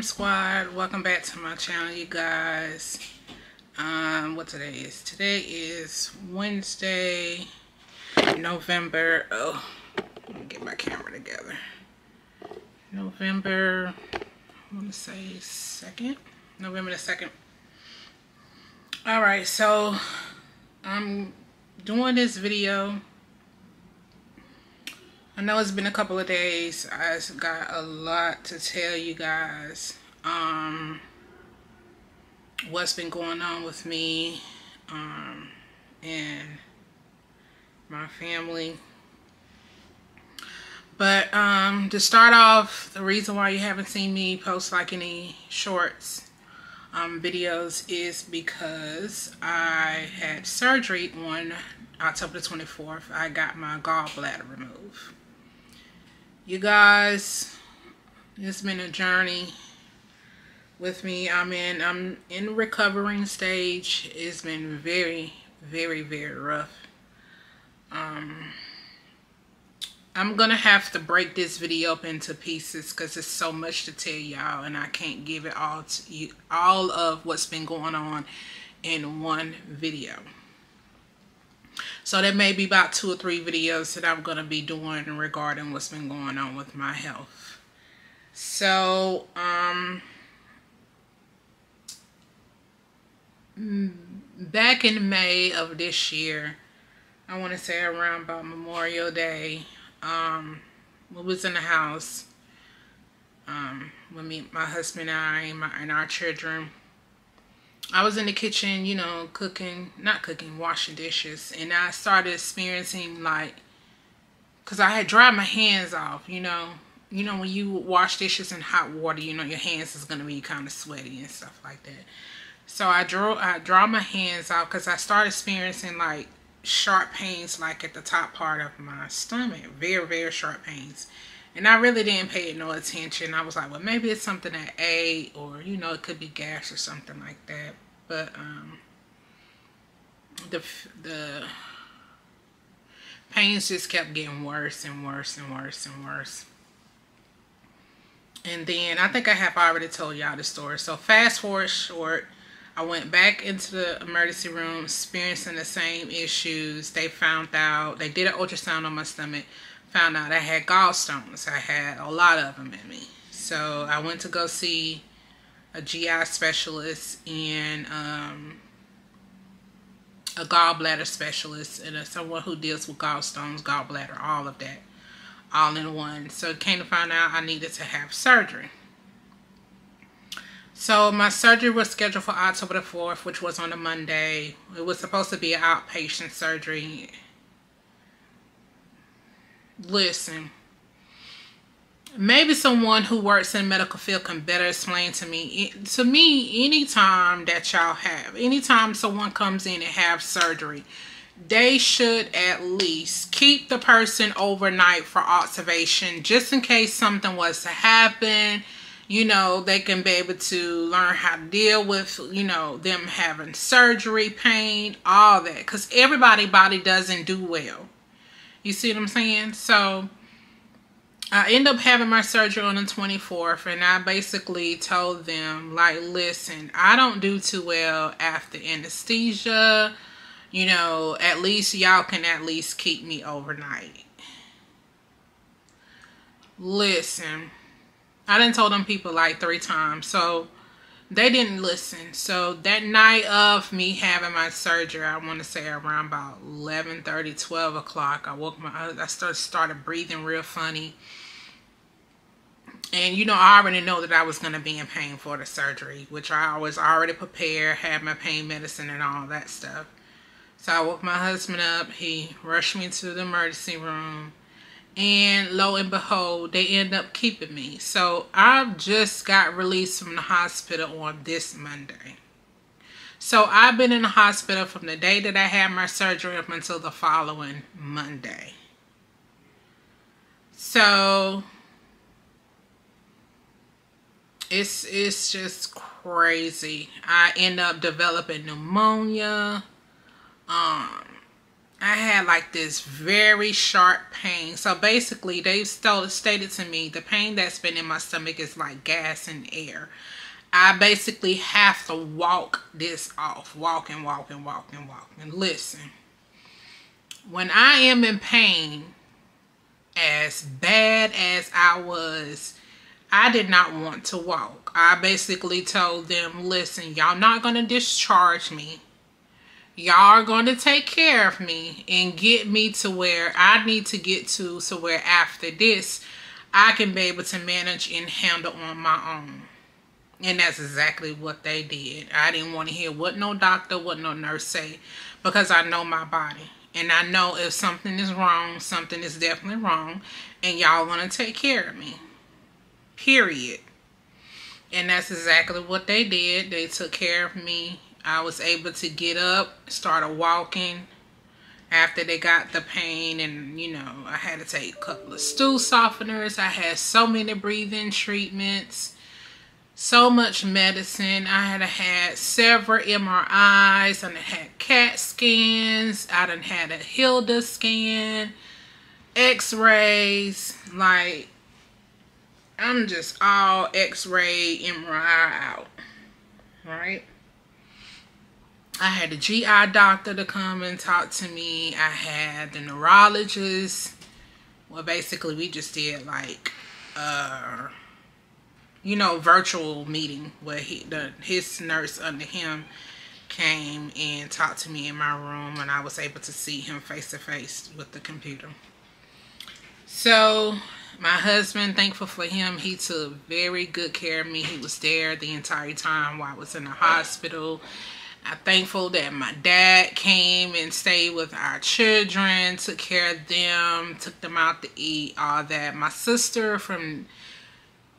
Welcome squad, welcome back to my channel, you guys. What today is? Today is Wednesday, November, oh, let me get my camera together. November, I want to say 2nd, November the 2nd. Alright, so I'm doing this video. I know it's been a couple of days. I got a lot to tell you guys. What's been going on with me and my family. But to start off, the reason why you haven't seen me post like any shorts videos is because I had surgery on October the 24th. I got my gallbladder removed. You guys, it's been a journey with me. I'm in recovering stage. It's been very, very, very rough. I'm gonna have to break this video up into pieces because there's so much to tell y'all, and I can't give it all to you, all of what's been going on in one video. So there may be about 2 or 3 videos that I'm going to be doing regarding what's been going on with my health. So, back in May of this year, I want to say around about Memorial Day, we was in the house with me, my husband and I, and our children. I was in the kitchen, you know, washing dishes, and I started experiencing, like, because I had dried my hands off, you know, when you wash dishes in hot water, you know, your hands is going to be kind of sweaty and stuff like that. So I draw my hands off because I started experiencing, like, sharp pains, like, at the top part of my stomach, very, very sharp pains. And I really didn't pay it no attention. I was like, well, maybe it's something I ate, or, you know, it could be gas or something like that. But the pains just kept getting worse and worse and worse and worse. And then I think I have already told y'all the story. So fast forward short, I went back into the emergency room experiencing the same issues. They found out, they did an ultrasound on my stomach. Found out I had gallstones. I had a lot of them in me. So I went to go see a GI specialist and a gallbladder specialist and someone who deals with gallstones, gallbladder, all of that, all in one. So it came to find out I needed to have surgery. So my surgery was scheduled for October the 4th, which was on a Monday. It was supposed to be an outpatient surgery. Listen, maybe someone who works in the medical field can better explain to me. Anytime that y'all have, anytime someone comes in and have surgery, they should at least keep the person overnight for observation, just in case something was to happen. You know, they can be able to learn how to deal with, you know, them having surgery, pain, all that, because everybody's body doesn't do well. You see what I'm saying? So I end up having my surgery on the 24th, and I basically told them, like, listen, I don't do too well after anesthesia. You know, at least y'all can at least keep me overnight. Listen, I done told them people like 3 times, so they didn't listen. So that night of me having my surgery, I want to say around about 11:30, 12 o'clock, I started breathing real funny. And, you know, I already know that I was going to be in pain for the surgery, which I was already prepared, had my pain medicine and all that stuff. So I woke my husband up. He rushed me to the emergency room. And lo and behold, they end up keeping me. So I've just got released from the hospital on this Monday. So I've been in the hospital from the day that I had my surgery up until the following Monday. So it's just crazy. I end up developing pneumonia. I had had like this very sharp pain. So basically they've stated to me the pain that's been in my stomach is like gas and air. I basically have to walk this off. Walk and walk and walk and walk. And listen, when I am in pain, as bad as I was, I did not want to walk. I basically told them, listen, y'all not going to discharge me. Y'all are going to take care of me and get me to where I need to get to, so where after this, I can be able to manage and handle on my own. And that's exactly what they did. I didn't want to hear what no doctor, what no nurse say, because I know my body. And I know if something is wrong, something is definitely wrong, and y'all want to take care of me. Period. And that's exactly what they did. They took care of me. I was able to get up, started walking after they got the pain. And, you know, I had to take a couple of stool softeners. I had so many breathing treatments, so much medicine. I had had several MRIs. I had CAT scans. I done had a Hilda scan, x-rays. Like, I'm just all x-ray, MRI out, right? I had a GI doctor to come and talk to me. I had the neurologist. Well, basically, we just did like, you know, virtual meeting where his nurse under him came and talked to me in my room, and I was able to see him face to face with the computer. So my husband, thankful for him, he took very good care of me. He was there the entire time while I was in the hospital. I'm thankful that my dad came and stayed with our children, took care of them, took them out to eat, all that. My sister from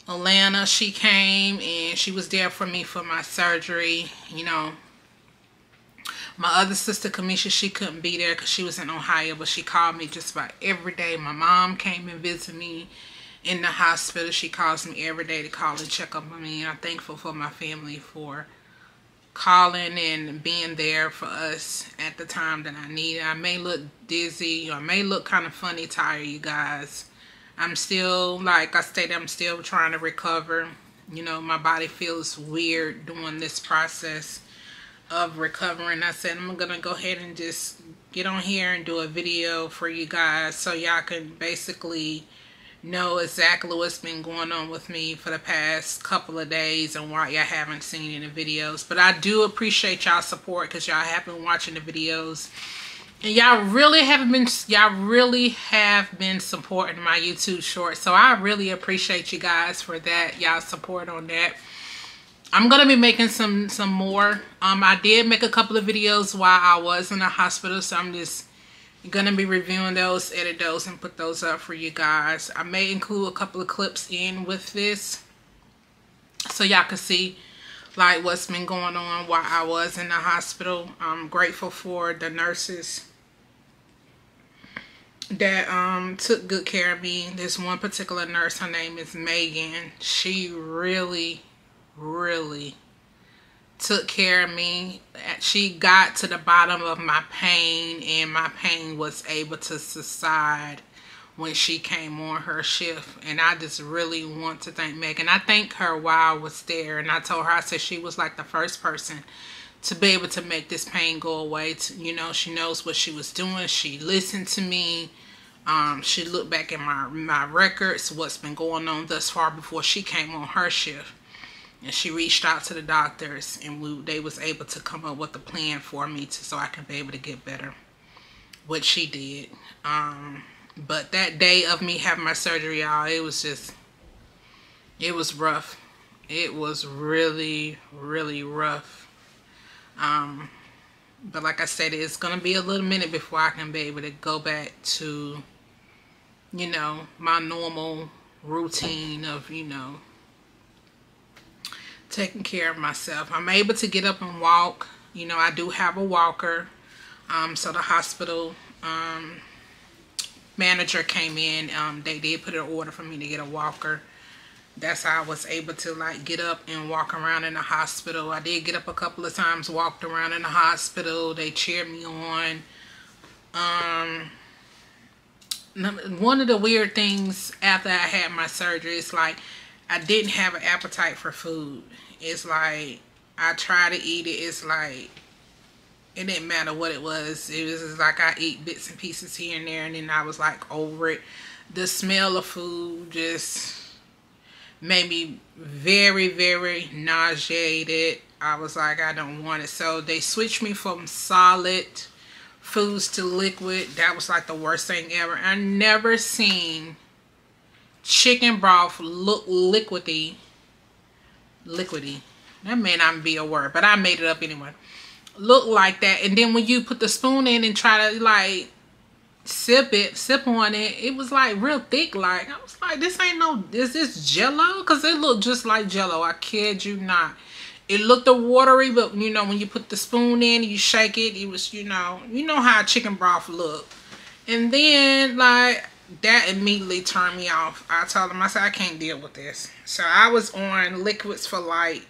Atlanta, she came and she was there for me for my surgery. You know, my other sister, Kamisha, she couldn't be there because she was in Ohio, but she called me just about every day. My mom came and visited me in the hospital. She calls me every day to call and check up on me. And I'm thankful for my family for calling and being there for us at the time that I needed. I may look dizzy, or I may look kind of funny, tired, you guys. I'm still, like I stated, I'm still trying to recover. You know, my body feels weird doing this process of recovering. I said I'm gonna go ahead and just get on here and do a video for you guys so y'all can basically know exactly what's been going on with me for the past couple of days and why y'all haven't seen any videos. But I do appreciate y'all support, because y'all have been watching the videos and y'all really have been supporting my YouTube shorts. So I really appreciate you guys for that, y'all support on that. I'm gonna be making some more. I did make a couple of videos while I was in the hospital, so I'm just gonna be reviewing those, edit those, and put those up for you guys. I may include a couple of clips in with this so y'all can see like what's been going on while I was in the hospital. I'm grateful for the nurses that took good care of me. This one particular nurse, her name is Megan. She really took care of me. She got to the bottom of my pain, and my pain was able to subside when she came on her shift. And I just really want to thank Megan. I thanked her while I was there, and I told her, I said she was like the first person to be able to make this pain go away. You know, she knows what she was doing. She listened to me. She looked back at my records, what's been going on thus far before she came on her shift. And she reached out to the doctors, and they was able to come up with a plan for me so I could be able to get better, which she did. But that day of me having my surgery, y'all, it was just, it was rough. It was really, really rough. But like I said, it's going to be a little minute before I can be able to go back to, you know, my normal routine of, you know, taking care of myself. I'm able to get up and walk. You know, I do have a walker. So the hospital manager came in. They did put an order for me to get a walker. That's how I was able to like get up and walk around in the hospital. I did get up a couple of times, walked around in the hospital. They cheered me on. One of the weird things after I had my surgery, it's like I didn't have an appetite for food. It's like I try to eat it. It's like it didn't matter what it was. It was just like I eat bits and pieces here and there, and then I was like over it. The smell of food just made me very, very nauseated. I was like, I don't want it. So they switched me from solid foods to liquid. That was like the worst thing ever. I never seen chicken broth look liquidy. That may not be a word, but I made it up anyway. Look like that. And then when you put the spoon in and try to like sip on it, it was like real thick. Like I was like, this ain't no, is this Jello? Because it looked just like Jello. I kid you not. It looked watery, but you know, when you put the spoon in, you shake it, it was, you know how chicken broth looked. And then like that immediately turned me off. I told him, I said, I can't deal with this. So I was on liquids for like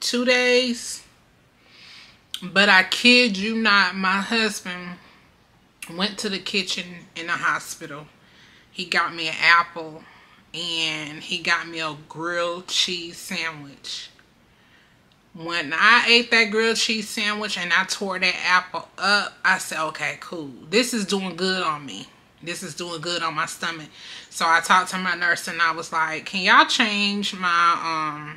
2 days, but I kid you not, my husband went to the kitchen in the hospital. He got me an apple and he got me a grilled cheese sandwich. When I ate that grilled cheese sandwich and I tore that apple up, I said, okay, cool. This is doing good on me. This is doing good on my stomach. So I talked to my nurse and I was like, can y'all change my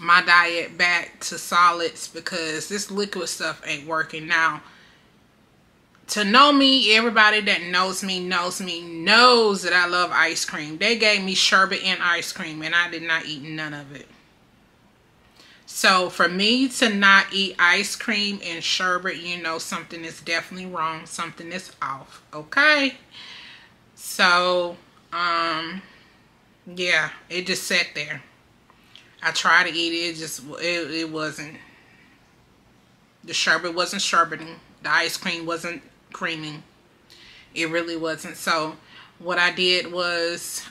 my diet back to solids, because this liquid stuff ain't working. Now, to know me, everybody that knows me knows that I love ice cream. They gave me sherbet and ice cream and I did not eat none of it. So for me to not eat ice cream and sherbet, you know something is definitely wrong. Something is off. Okay. So, yeah, it just sat there. I tried to eat it. It just, it wasn't. The sherbet wasn't sherbeting. The ice cream wasn't creaming. It really wasn't. So what I did was,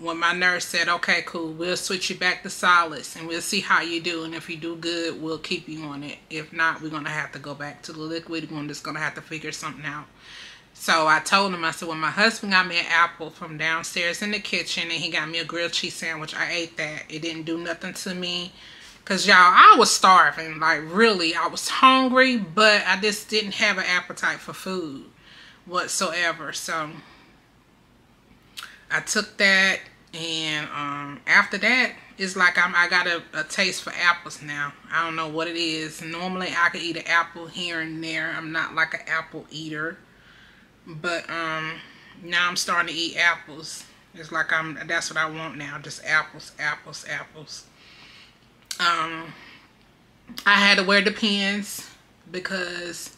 when my nurse said, okay, cool, we'll switch you back to solids and we'll see how you do. And if you do good, we'll keep you on it. If not, we're going to have to go back to the liquid. We're just going to have to figure something out. So I told him, I said, well, my husband got me an apple from downstairs in the kitchen and he got me a grilled cheese sandwich. I ate that. It didn't do nothing to me. Because, y'all, I was starving. Like, really, I was hungry, but I just didn't have an appetite for food whatsoever. So I took that, and after that, it's like I got a taste for apples now. I don't know what it is. Normally, I could eat an apple here and there. I'm not like an apple eater, but now I'm starting to eat apples. It's like that's what I want now, just apples, apples, apples. I had to wear the pins because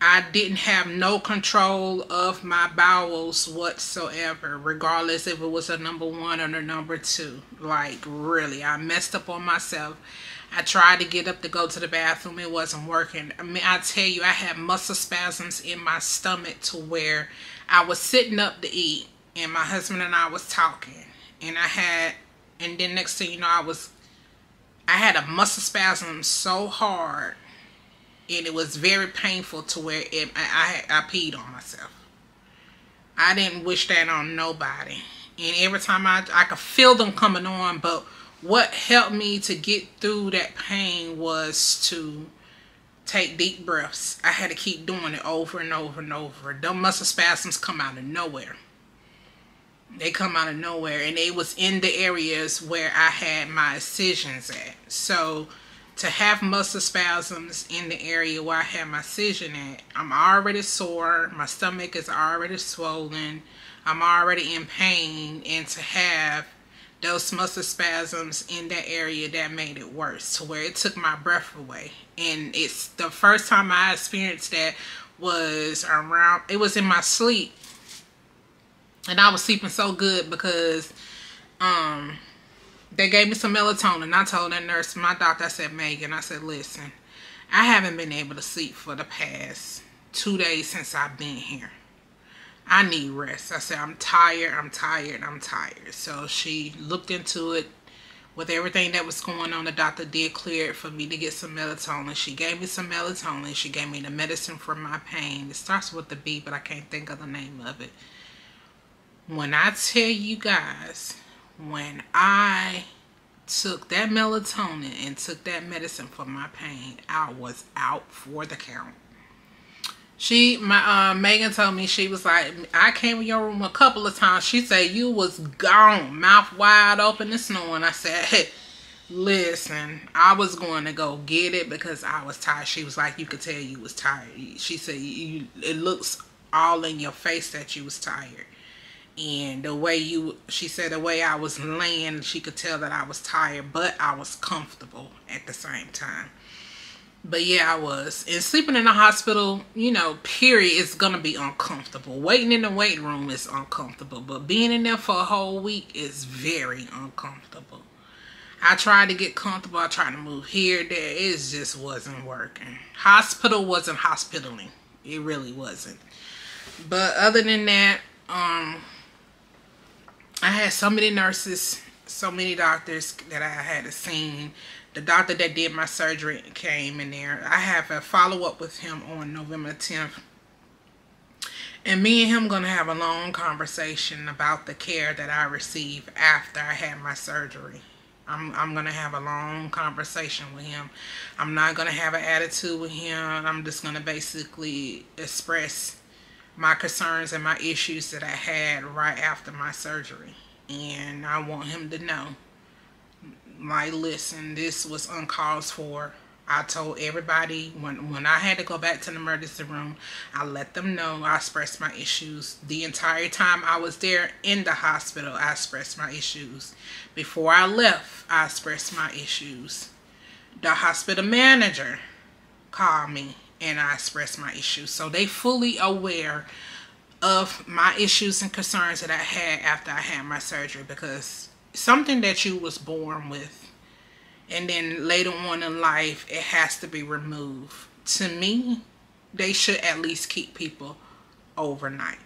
I didn't have no control of my bowels whatsoever, regardless if it was a number 1 or a number 2. Like, really, I messed up on myself. I tried to get up to go to the bathroom. It wasn't working. I mean, I tell you, I had muscle spasms in my stomach to where I was sitting up to eat, and my husband and I was talking, and then next thing you know, I had a muscle spasm so hard. And it was very painful to where I peed on myself. I didn't wish that on nobody. And every time I could feel them coming on. But what helped me to get through that pain was to take deep breaths. I had to keep doing it over and over and over. Those muscle spasms come out of nowhere. They come out of nowhere. And it was in the areas where I had my incisions at. So to have muscle spasms in the area where I had my incision at, I'm already sore. My stomach is already swollen. I'm already in pain. And to have those muscle spasms in that area, that made it worse to where it took my breath away. And it's the first time I experienced that was around, it was in my sleep. And I was sleeping so good because, they gave me some melatonin. I told that nurse, my doctor, I said, Megan, I said, listen, I haven't been able to sleep for the past 2 days since I've been here. I need rest. I said, I'm tired, I'm tired, I'm tired. So she looked into it, With everything that was going on, the doctor did clear it for me to get some melatonin. She gave me some melatonin. She gave me the medicine for my pain. It starts with the B, but I can't think of the name of it. When I tell you guys, when I took that melatonin and took that medicine for my pain, I was out for the count. Megan told me, she was like, I came in your room a couple of times. She said, you was gone, mouth wide open and snoring. I said, hey, listen, I was going to go get it because I was tired. She was like, you could tell you was tired. She said, it looks all in your face that you was tired. And the way she said, the way I was laying, she could tell that I was tired, but I was comfortable at the same time. But yeah, I was. And sleeping in the hospital, you know, period, is going to be uncomfortable. Waiting in the waiting room is uncomfortable. But being in there for a whole week is very uncomfortable. I tried to get comfortable. I tried to move here, there. It just wasn't working. Hospital wasn't hospitaling. It really wasn't. But other than that, I had so many nurses, so many doctors that I hadn't seen. The doctor that did my surgery came in there. I have a follow-up with him on November 10th. And me and him going to have a long conversation about the care that I receive after I had my surgery. I'm going to have a long conversation with him. I'm not going to have an attitude with him. I'm just going to basically express my concerns and my issues that I had right after my surgery. And I want him to know, like, listen, this was uncalled for. I told everybody when I had to go back to the emergency room, I let them know. I expressed my issues. The entire time I was there in the hospital, I expressed my issues. Before I left, I expressed my issues. The hospital manager called me and I expressed my issues. So they fully aware of my issues and concerns that I had after I had my surgery, because something that you was born with and then later on in life it has to be removed. To me, they should at least keep people overnight.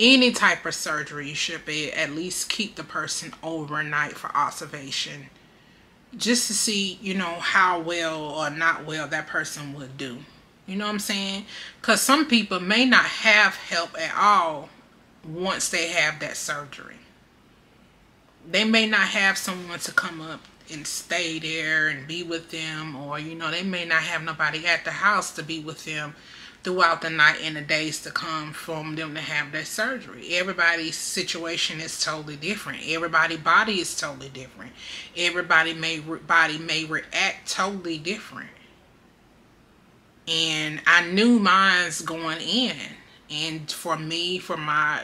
Any type of surgery, you should be at least keep the person overnight for observation, just to see, you know, how well or not well that person would do. You know what I'm saying? Because some people may not have help at all once they have that surgery. They may not have someone to come up and stay there and be with them, or, you know, they may not have nobody at the house to be with them throughout the night and the days to come from them to have that surgery. Everybody's situation is totally different. Everybody's body is totally different. Everybody's body may react totally different. And I knew mine's going in. And for me, for my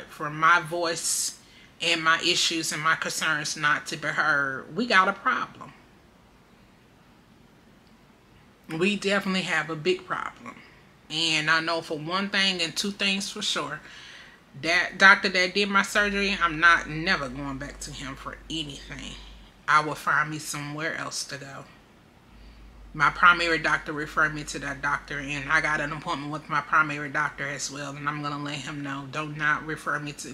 voice and my issues and my concerns not to be heard, we got a problem. We definitely have a big problem. And I know for one thing and two things for sure, that doctor that did my surgery, I'm not never going back to him for anything. I will find me somewhere else to go. My primary doctor referred me to that doctor, and I got an appointment with my primary doctor as well, and I'm going to let him know, do not refer me to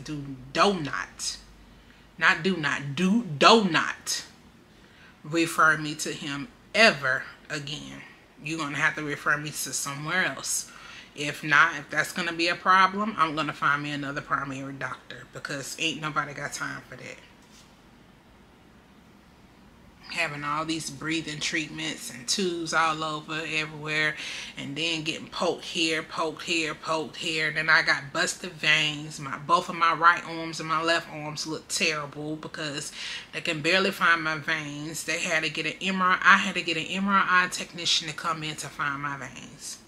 him ever again. You're going to have to refer me to somewhere else. If not, if that's going to be a problem, I'm going to find me another primary doctor, because ain't nobody got time for that. Having all these breathing treatments and tubes all over everywhere, and then getting poked here, and then I got busted veins. Both of my right arms and my left arms look terrible because they can barely find my veins. They had to get an MRI. I had to get an MRI technician to come in to find my veins.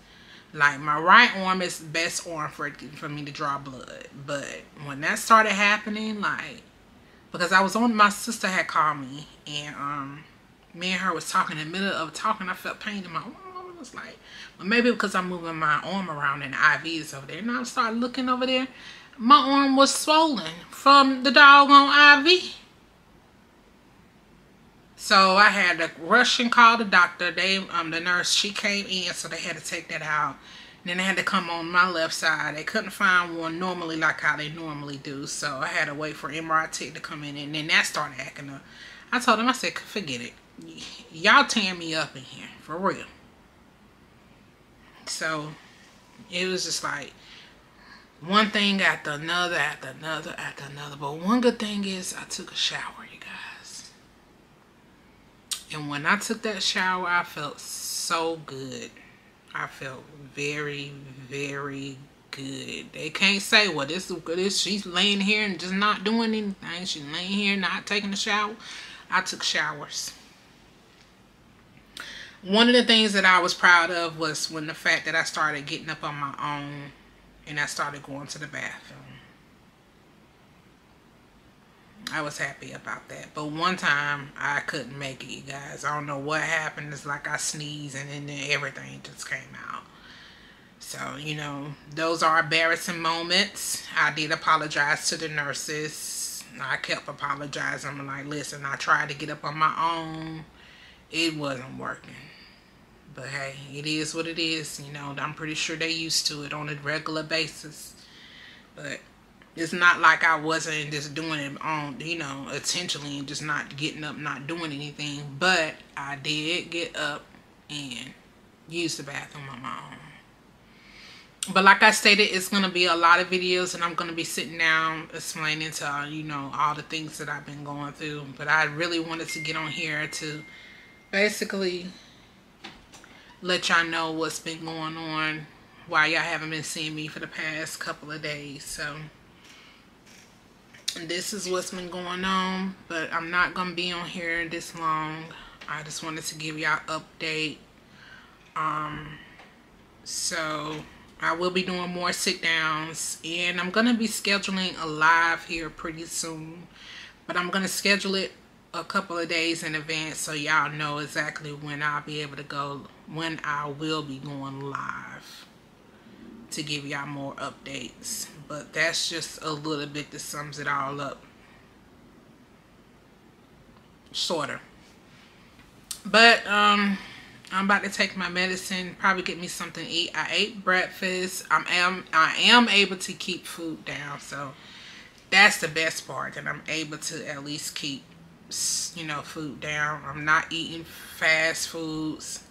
Like, my right arm is the best arm for me to draw blood, but when that started happening, like, because I was on, my sister had called me, and me and her was talking. In the middle of talking, I felt pain in my arm. I was like, well, maybe because I'm moving my arm around and the IV is over there. And I started looking over there. My arm was swollen from the doggone IV. So I had to rush and call the doctor. The nurse, she came in, so they had to take that out. Then I had to come on my left side. They couldn't find one normally like how they normally do. So I had to wait for MRI tech to come in, and then that started acting up. I told them, I said, forget it. Y'all tearing me up in here, for real. So it was just like one thing after another, after another, after another. But one good thing is I took a shower, you guys. And when I took that shower, I felt so good. I felt very, very good. They can't say, well, this is good. She's laying here and just not doing anything. She's laying here not taking a shower. I took showers. One of the things that I was proud of was when the fact that I started getting up on my own and I started going to the bathroom. I was happy about that. But one time I couldn't make it, you guys. I don't know what happened. It's like I sneezed and then everything just came out. So, you know, those are embarrassing moments. I did apologize to the nurses. I kept apologizing. I'm like, listen, I tried to get up on my own. It wasn't working. But hey, it is what it is. You know, I'm pretty sure they're used to it on a regular basis. But it's not like I wasn't just doing it on, you know, intentionally and just not getting up, not doing anything. But I did get up and use the bathroom on my own. But like I stated, it's going to be a lot of videos, and I'm going to be sitting down explaining to, you know, all the things that I've been going through. But I really wanted to get on here to basically let y'all know what's been going on, why y'all haven't been seeing me for the past couple of days. So this is what's been going on, but I'm not gonna be on here this long. I just wanted to give y'all update. So I will be doing more sit downs, and I'm gonna be scheduling a live here pretty soon, but I'm gonna schedule it a couple of days in advance so y'all know exactly when I'll be able to go, when I will be going live, to give y'all more updates. But that's just a little bit that sums it all up, sorta. But I'm about to take my medicine, probably get me something to eat. I ate breakfast. I am able to keep food down, so that's the best part, that I'm able to at least keep, you know, food down. I'm not eating fast foods.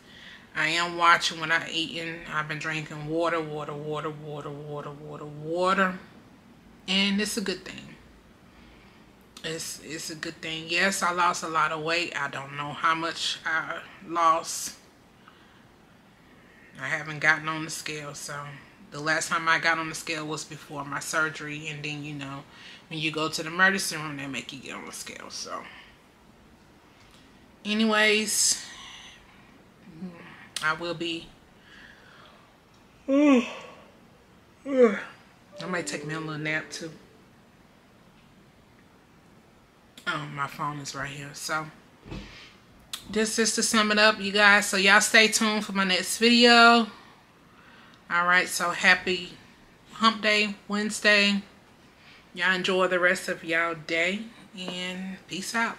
I am watching when I'm eating. I've been drinking water. And it's a good thing. It's a good thing. Yes, I lost a lot of weight. I don't know how much I lost. I haven't gotten on the scale. So the last time I got on the scale was before my surgery. And then, you know, when you go to the emergency room, they make you get on the scale. So anyways, I will be. I might take me a little nap too. Oh, my phone is right here. So this is to sum it up, you guys. So y'all stay tuned for my next video. Alright, so happy hump day Wednesday. Y'all enjoy the rest of y'all day, and peace out.